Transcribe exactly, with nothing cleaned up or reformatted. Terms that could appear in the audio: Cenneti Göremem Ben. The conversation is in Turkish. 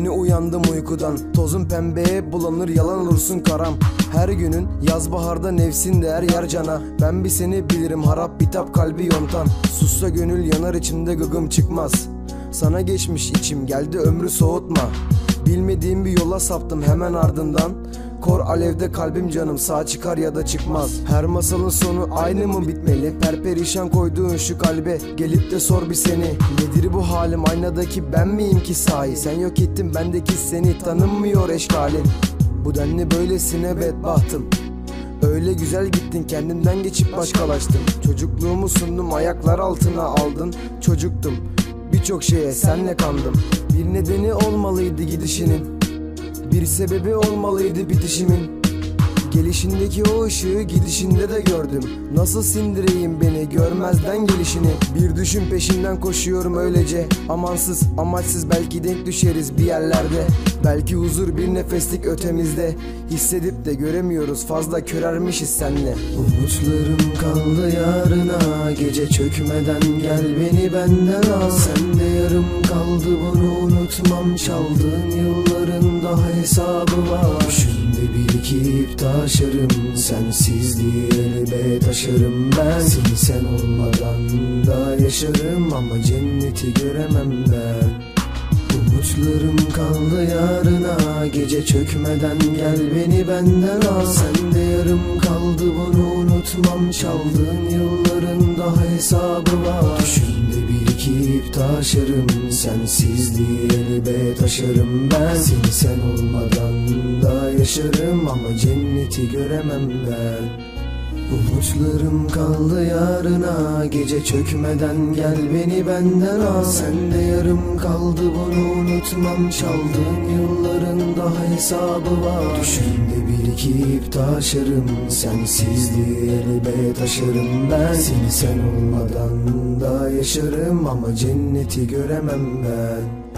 Yeni uyandım uykudan, tozun pembeye bulanır, yalan olursun karam. Her günün yaz baharda nefsin değer yer cana. Ben bir seni bilirim, harap bitap kalbi yontan. Sussa gönül yanar, içimde gıgım çıkmaz. Sana geçmiş içim, geldi ömrü soğutma. Bilmediğim bir yola saptım hemen ardından. Kor alevde kalbim canım, sağ çıkar ya da çıkmaz. Her masalın sonu aynı mı bitmeli? Perperişan koyduğun şu kalbe gelip de sor bir seni. Nedir bu halim, aynadaki ben miyim ki sahi? Sen yok ettin bendeki seni, tanınmıyor eşkalin. Bu denli böylesine bedbahtım. Öyle güzel gittin, kendimden geçip başkalaştım. Çocukluğumu sundum, ayaklar altına aldın. Çocuktum, birçok şeye senle kandım. Bir nedeni olmalıydı gidişinin, bir sebebi olmalıydı bitişimin. Gelişindeki o ışığı gidişinde de gördüm. Nasıl sindireyim beni görmezden gelişini? Bir düşün peşinden koşuyorum öylece. Amansız amaçsız, belki denk düşeriz bir yerlerde. Belki huzur bir nefeslik ötemizde. Hissedip de göremiyoruz, fazla körermişiz senle. Umutlarım kaldı yarına, gece çökmeden gel beni benden al. Sende yarım kaldı, bunu unutmam, çaldığın yılların daha hesabı var. Şimdi birikip taşırım, sensizliği elbet aşarım ben. Seni sen olmadan da yaşarım, ama cenneti göremem ben. Umutlarım kaldı yarına, gece çökmeden gel beni benden al. Sende yarım kaldı, bunu unutmam, çaldığın yılların daha hesabı var. Düşünde birikip taşırım, sensizliği elbet aşarım ben. Seni sen olmadan da yaşarım, ama cenneti göremem ben. Umutlarım kaldı yarına, gece çökmeden gel beni benden al. Sende yarım kaldı, bunu unutmam, çaldığın yılların daha hesabı var. Düşünde birikip taşırım, sensizliği elbet aşarım ben. Seni sen olmadan da yaşarım, ama cenneti göremem ben.